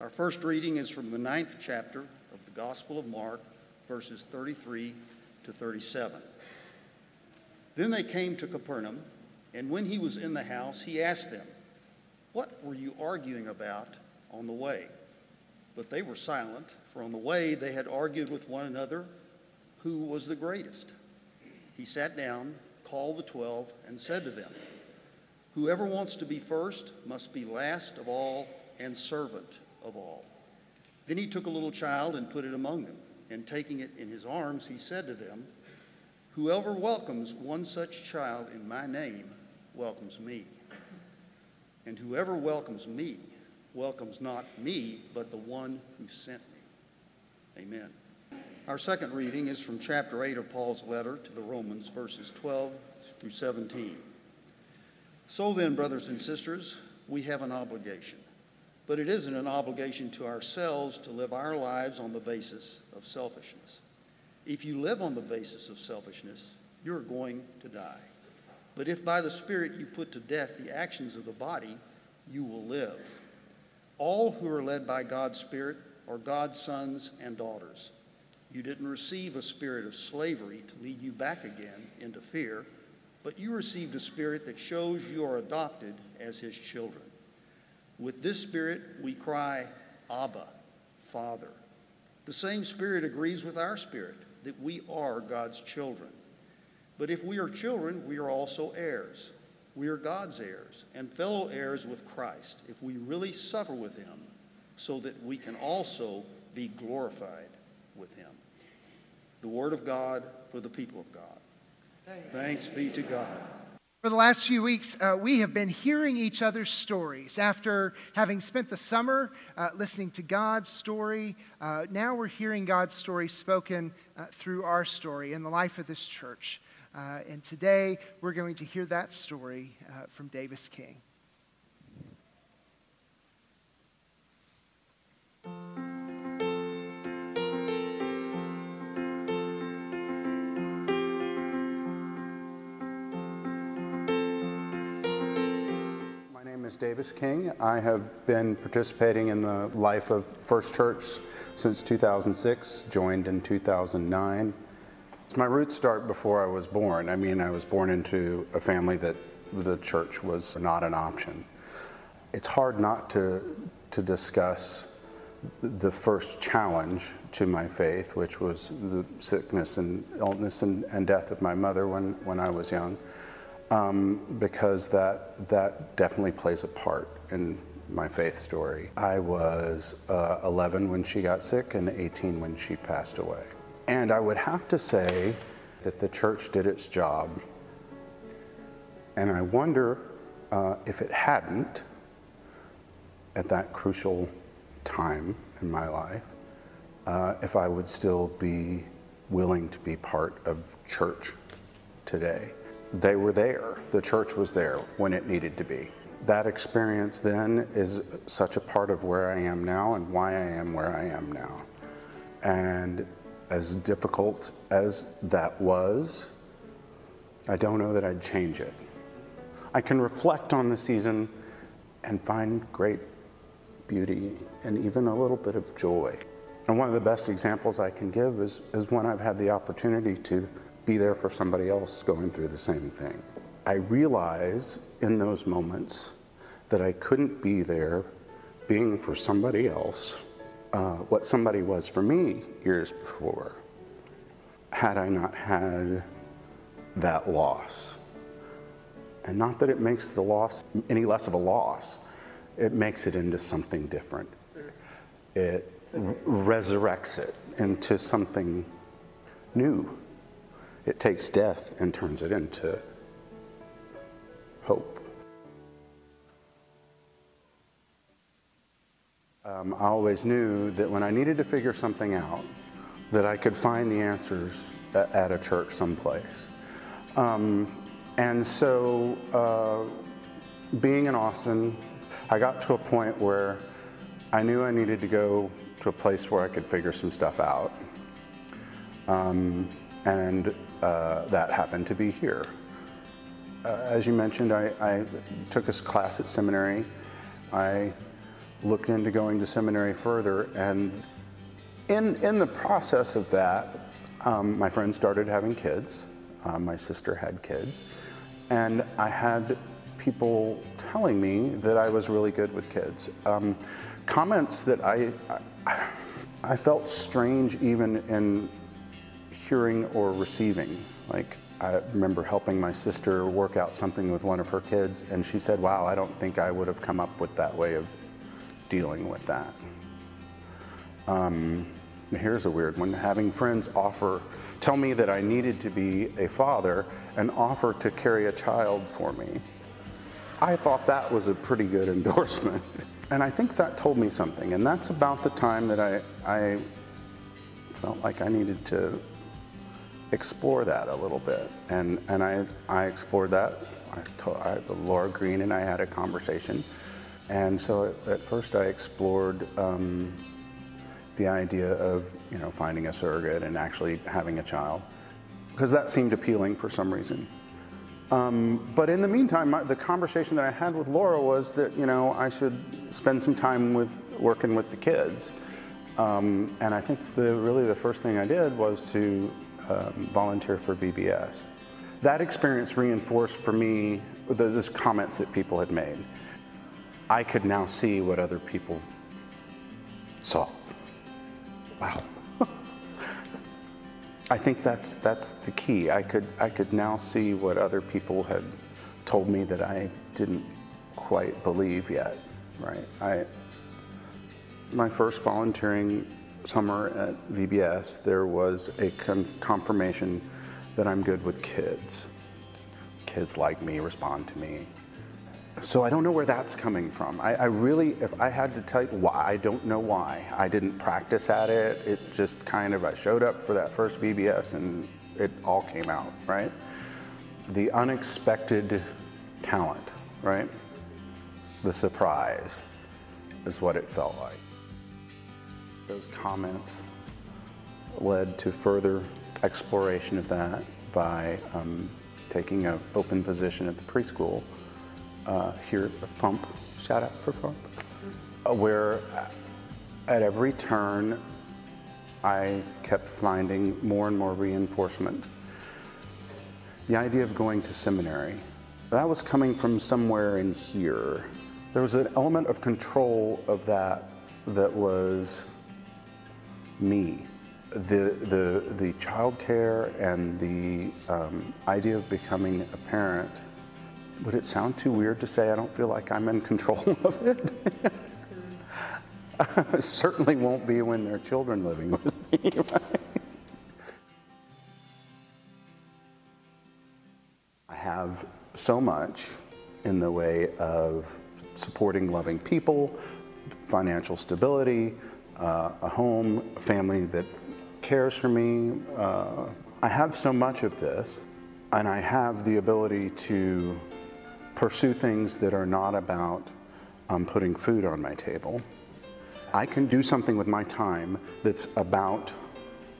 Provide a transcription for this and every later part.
Our first reading is from the 9th chapter of the Gospel of Mark, verses 33 to 37. Then they came to Capernaum, and when he was in the house, he asked them, "What were you arguing about on the way?" But they were silent, for on the way they had argued with one another who was the greatest. He sat down, called the 12, and said to them, "Whoever wants to be first must be last of all and servant of all." Then he took a little child and put it among them, and taking it in his arms, he said to them, "Whoever welcomes one such child in my name welcomes me. And whoever welcomes me welcomes not me, but the one who sent me." Amen. Our second reading is from chapter 8 of Paul's letter to the Romans, verses 12 through 17. So then, brothers and sisters, we have an obligation. But it isn't an obligation to ourselves to live our lives on the basis of selfishness. If you live on the basis of selfishness, you're going to die. But if by the Spirit you put to death the actions of the body, you will live. All who are led by God's Spirit are God's sons and daughters. You didn't receive a spirit of slavery to lead you back again into fear, but you received a spirit that shows you are adopted as his children. With this spirit, we cry, "Abba, Father." The same spirit agrees with our spirit that we are God's children. But if we are children, we are also heirs. We are God's heirs and fellow heirs with Christ, if we really suffer with him, so that we can also be glorified with him. The word of God for the people of God. Thanks be to God. For the last few weeks, we have been hearing each other's stories. After having spent the summer listening to God's story, now we're hearing God's story spoken through our story in the life of this church. And today, we're going to hear that story from Daviss King. My name is Daviss King. I have been participating in the life of First Church since 2006, joined in 2009. My roots start before I was born. I mean, I was born into a family that the church was not an option. It's hard not to discuss the first challenge to my faith, which was the sickness and illness and death of my mother when I was young. Because that definitely plays a part in my faith story. I was 11 when she got sick and 18 when she passed away. And I would have to say that the church did its job. And I wonder if it hadn't, at that crucial time in my life, if I would still be willing to be part of church today. They were there. The church was there when it needed to be. That experience then is such a part of where I am now and why I am where I am now. And as difficult as that was, I don't know that I'd change it. I can reflect on the season and find great beauty and even a little bit of joy. And one of the best examples I can give is when I've had the opportunity to be there for somebody else going through the same thing. I realize in those moments that I couldn't be there being for somebody else what somebody was for me years before, had I not had that loss. And not that it makes the loss any less of a loss, it makes it into something different. It resurrects it into something new. It takes death and turns it into hope. I always knew that when I needed to figure something out, that I could find the answers at a church someplace. And so being in Austin, I got to a point where I knew I needed to go to a place where I could figure some stuff out. And that happened to be here. As you mentioned, I took a class at seminary. I looked into going to seminary further, and in the process of that, my friends started having kids. My sister had kids, and I had people telling me that I was really good with kids. Comments that I felt strange even in hearing or receiving. Like, I remember helping my sister work out something with one of her kids, and she said, "Wow, I don't think I would have come up with that way of dealing with that." Here's a weird one: having friends tell me that I needed to be a father and offer to carry a child for me. I thought that was a pretty good endorsement. And I think that told me something, and that's about the time that I felt like I needed to explore that a little bit. And I explored that. Laura Green and I had a conversation. And so at first I explored the idea of, you know, finding a surrogate and actually having a child, because that seemed appealing for some reason. But in the meantime, the conversation that I had with Laura was that, you know, I should spend some time working with the kids. And I think really the first thing I did was to volunteer for VBS. That experience reinforced for me those comments that people had made. I could now see what other people saw. Wow. I think that's the key. I could now see what other people had told me that I didn't quite believe yet, right? My first volunteering summer at VBS, there was a confirmation that I'm good with kids. Kids like me, respond to me. So I don't know where that's coming from. I really, if I had to tell you why, I don't know why. I didn't practice at it. It just kind of, I showed up for that first VBS and it all came out, right? The unexpected talent, right? The surprise is what it felt like. Those comments led to further exploration of that by taking an open position at the preschool. Here at FUMP, shout out for FUMP, where at every turn I kept finding more and more reinforcement. The idea of going to seminary, that was coming from somewhere in here. There was an element of control of that was me. The childcare and the idea of becoming a parent. Would it sound too weird to say I don't feel like I'm in control of it? I certainly won't be when there are children living with me, right? I have so much in the way of supporting loving people, financial stability, a home, a family that cares for me. I have so much of this, and I have the ability to pursue things that are not about putting food on my table. I can do something with my time that's about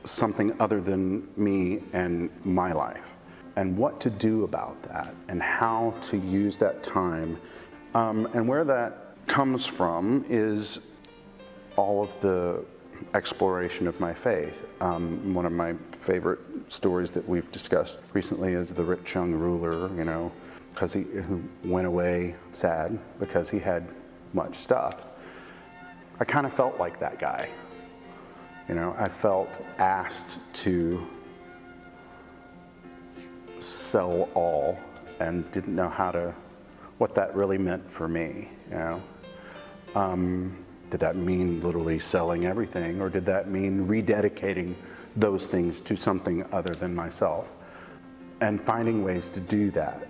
something other than me and my life, and what to do about that, and how to use that time. And where that comes from is all of the exploration of my faith. One of my favorite stories that we've discussed recently is the rich young ruler, you know, because who went away sad because he had much stuff. I kind of felt like that guy. You know, I felt asked to sell all and didn't know what that really meant for me, you know. Did that mean literally selling everything, or did that mean rededicating those things to something other than myself? And finding ways to do that.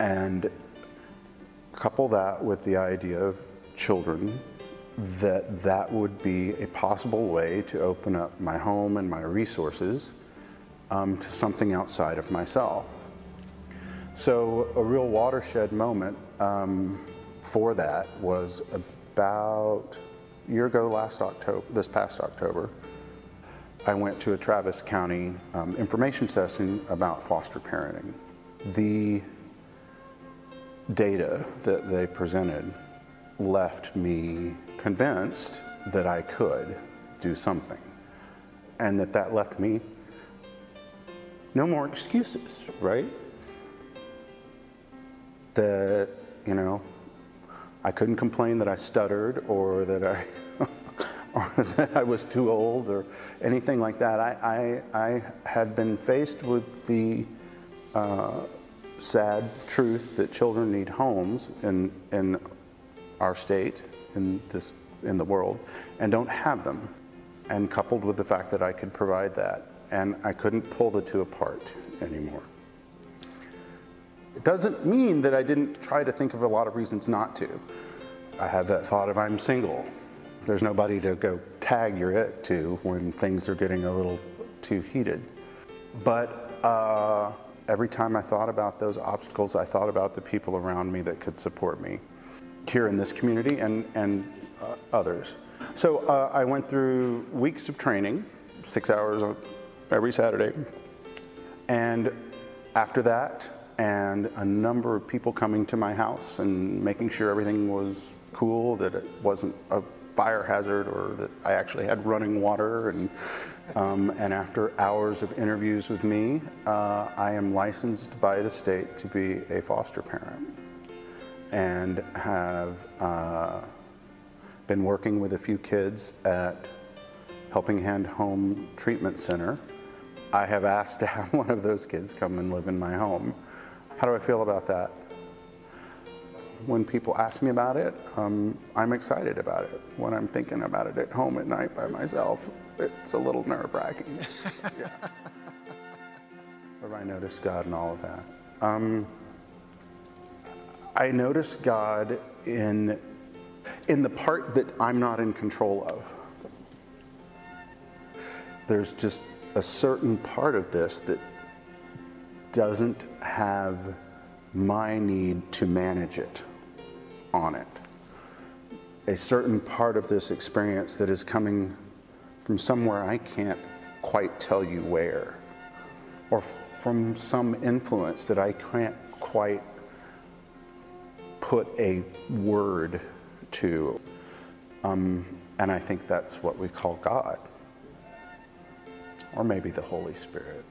And couple that with the idea of children, that would be a possible way to open up my home and my resources to something outside of myself. So a real watershed moment for that was about a year ago this past October. I went to a Travis County information session about foster parenting. The data that they presented left me convinced that I could do something, and that left me no more excuses, right? That, you know, I couldn't complain that I stuttered or that I or that I was too old or anything like that. I had been faced with the sad truth that children need homes in our state, in the world, and don't have them. And coupled with the fact that I could provide that, and I couldn't pull the two apart anymore. It doesn't mean that I didn't try to think of a lot of reasons not to. I had that thought of, I'm single. There's nobody to go tag your it to when things are getting a little too heated. But every time I thought about those obstacles, I thought about the people around me that could support me here in this community and others. So I went through weeks of training, 6 hours every Saturday. And after that, and a number of people coming to my house and making sure everything was cool, that it wasn't a fire hazard, or that I actually had running water, and after hours of interviews with me, I am licensed by the state to be a foster parent, and have been working with a few kids at Helping Hand Home Treatment Center. I have asked to have one of those kids come and live in my home. How do I feel about that? When people ask me about it, I'm excited about it. When I'm thinking about it at home at night by myself, it's a little nerve-wracking. Yeah. Where I noticed God and all of that. I noticed God in the part that I'm not in control of. There's just a certain part of this that doesn't have my need to manage it on it. A certain part of this experience that is coming from somewhere I can't quite tell you where, or from some influence that I can't quite put a word to. And I think that's what we call God, or maybe the Holy Spirit.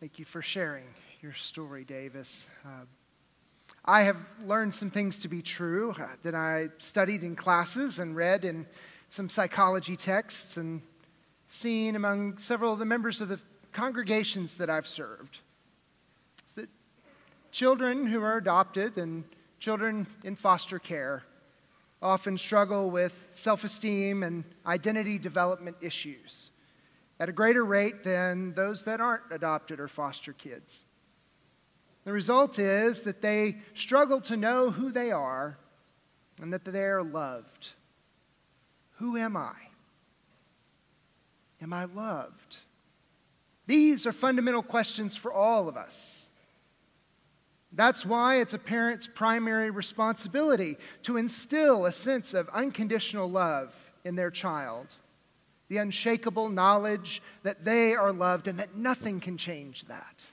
Thank you for sharing your story, Daviss. I have learned some things to be true that I studied in classes and read in some psychology texts and seen among several of the members of the congregations that I've served. It's that children who are adopted and children in foster care often struggle with self-esteem and identity development issues at a greater rate than those that aren't adopted or foster kids. The result is that they struggle to know who they are and that they are loved. Who am I? Am I loved? These are fundamental questions for all of us. That's why it's a parent's primary responsibility to instill a sense of unconditional love in their child, the unshakable knowledge that they are loved and that nothing can change that.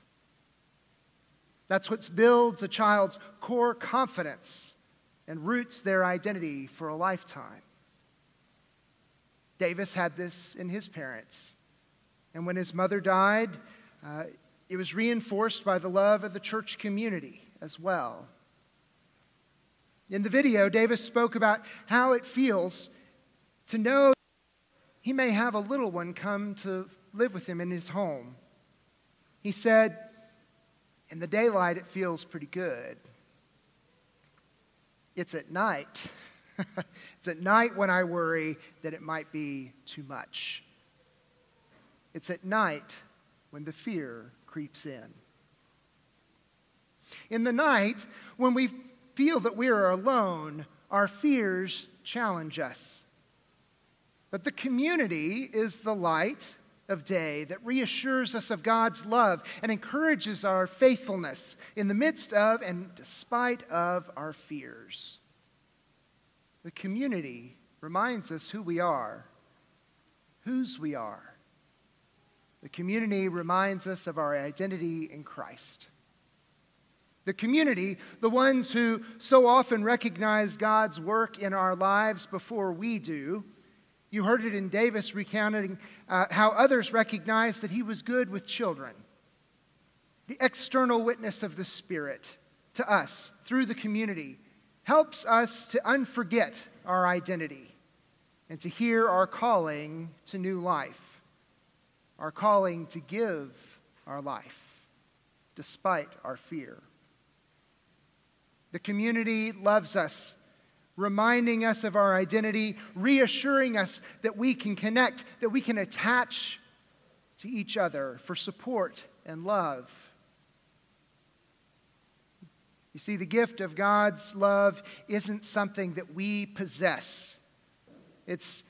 That's what builds a child's core confidence and roots their identity for a lifetime. Daviss had this in his parents. And when his mother died, it was reinforced by the love of the church community as well. In the video, Daviss spoke about how it feels to know he may have a little one come to live with him in his home. He said, in the daylight, it feels pretty good. It's at night. It's at night when I worry that it might be too much. It's at night when the fear creeps in. In the night, when we feel that we are alone, our fears challenge us. But the community is the light of day that reassures us of God's love and encourages our faithfulness in the midst of and despite of our fears. The community reminds us who we are, whose we are. The community reminds us of our identity in Christ. The community, the ones who so often recognize God's work in our lives before we do. You heard it in Daviss recounting how others recognized that he was good with children. The external witness of the Spirit to us through the community helps us to unforget our identity and to hear our calling to new life, our calling to give our life despite our fear. The community loves us, reminding us of our identity, reassuring us that we can connect, that we can attach to each other for support and love. You see, the gift of God's love isn't something that we possess. It's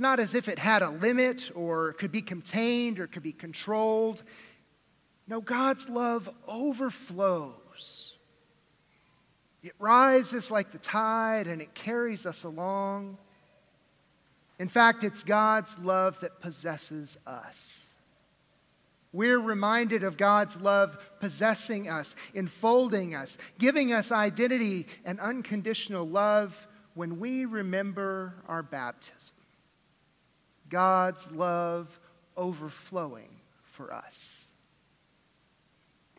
not as if it had a limit or could be contained or could be controlled. No, God's love overflows. It rises like the tide and it carries us along. In fact, it's God's love that possesses us. We're reminded of God's love possessing us, enfolding us, giving us identity and unconditional love when we remember our baptism. God's love overflowing for us.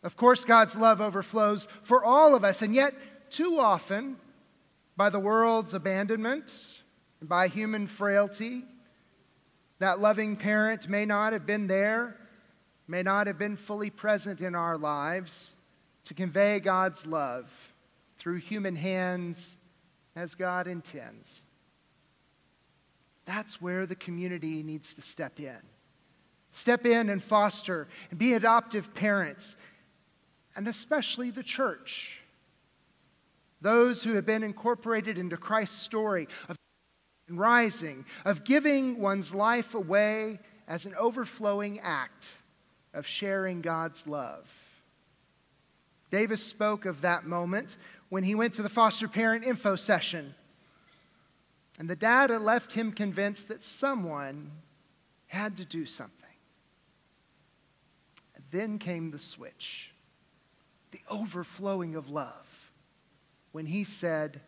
Of course, God's love overflows for all of us, and yet too often, by the world's abandonment, and by human frailty, that loving parent may not have been there, may not have been fully present in our lives to convey God's love through human hands as God intends. That's where the community needs to step in. Step in and foster and be adoptive parents, and especially the church. Those who have been incorporated into Christ's story of rising, of giving one's life away as an overflowing act of sharing God's love. Daviss spoke of that moment when he went to the foster parent info session, and the data left him convinced that someone had to do something. And then came the switch, the overflowing of love, when he said,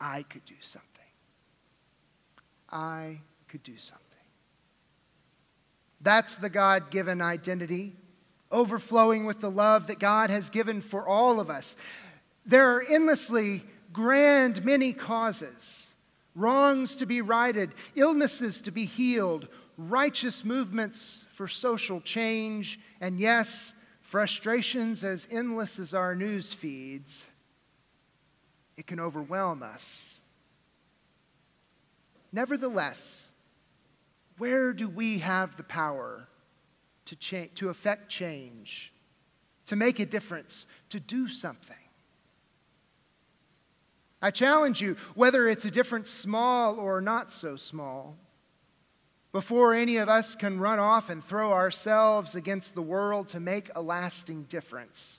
I could do something. I could do something. That's the God-given identity, overflowing with the love that God has given for all of us. There are endlessly grand many causes, wrongs to be righted, illnesses to be healed, righteous movements for social change, and yes, frustrations as endless as our news feeds. It can overwhelm us. Nevertheless, where do we have the power to affect change, to make a difference, to do something? I challenge you, whether it's a difference small or not so small, before any of us can run off and throw ourselves against the world to make a lasting difference,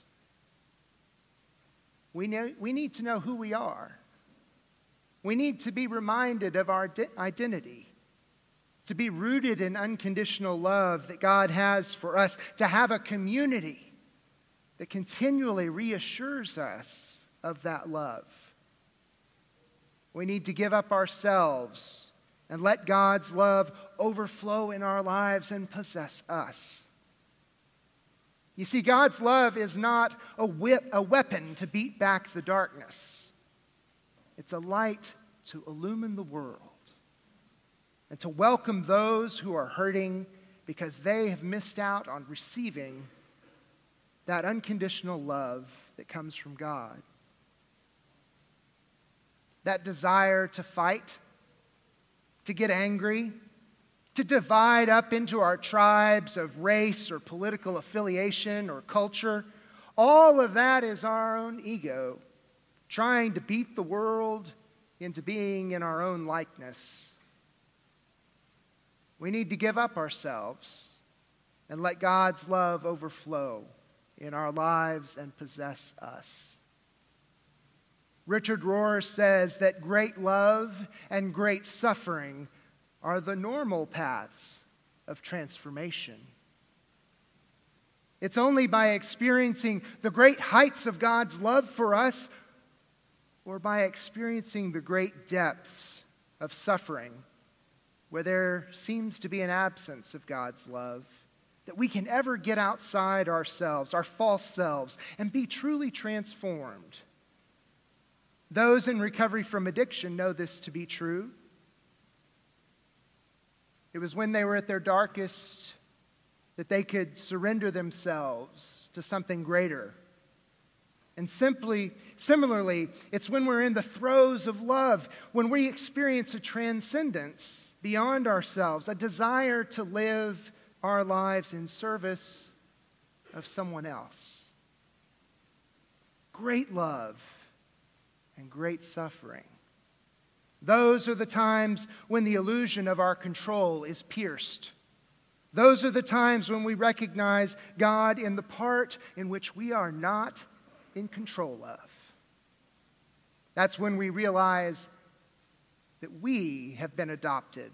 we need to know who we are. We need to be reminded of our identity, to be rooted in unconditional love that God has for us, to have a community that continually reassures us of that love. We need to give up ourselves and let God's love overflow in our lives and possess us. You see, God's love is not a weapon to beat back the darkness. It's a light to illumine the world and to welcome those who are hurting because they have missed out on receiving that unconditional love that comes from God. That desire to fight, to get angry, to divide up into our tribes of race or political affiliation or culture. All of that is our own ego, trying to beat the world into being in our own likeness. We need to give up ourselves and let God's love overflow in our lives and possess us. Richard Rohr says that great love and great suffering are the normal paths of transformation. It's only by experiencing the great heights of God's love for us, or by experiencing the great depths of suffering, where there seems to be an absence of God's love, that we can ever get outside ourselves, our false selves, and be truly transformed. Those in recovery from addiction know this to be true. It was when they were at their darkest that they could surrender themselves to something greater. And similarly, it's when we're in the throes of love, when we experience a transcendence beyond ourselves, a desire to live our lives in service of someone else. Great love and great suffering. Those are the times when the illusion of our control is pierced. Those are the times when we recognize God in the part in which we are not in control of. That's when we realize that we have been adopted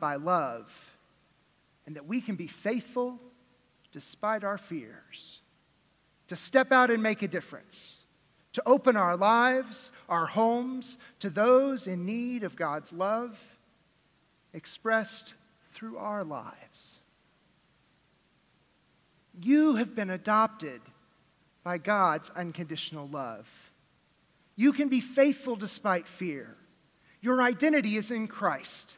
by love, and that we can be faithful despite our fears, to step out and make a difference, to open our lives, our homes, to those in need of God's love expressed through our lives. You have been adopted by God's unconditional love. You can be faithful despite fear. Your identity is in Christ,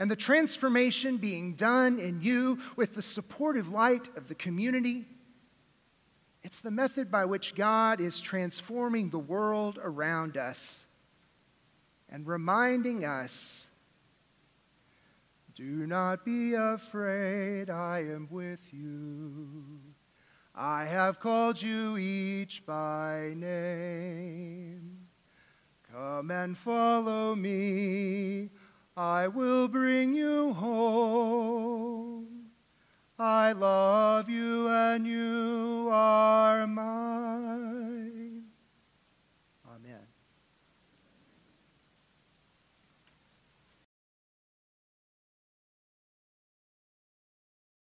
and the transformation being done in you with the supportive light of the community, it's the method by which God is transforming the world around us and reminding us, do not be afraid, I am with you. I have called you each by name. Come and follow me, I will bring you home. I love you and you are mine.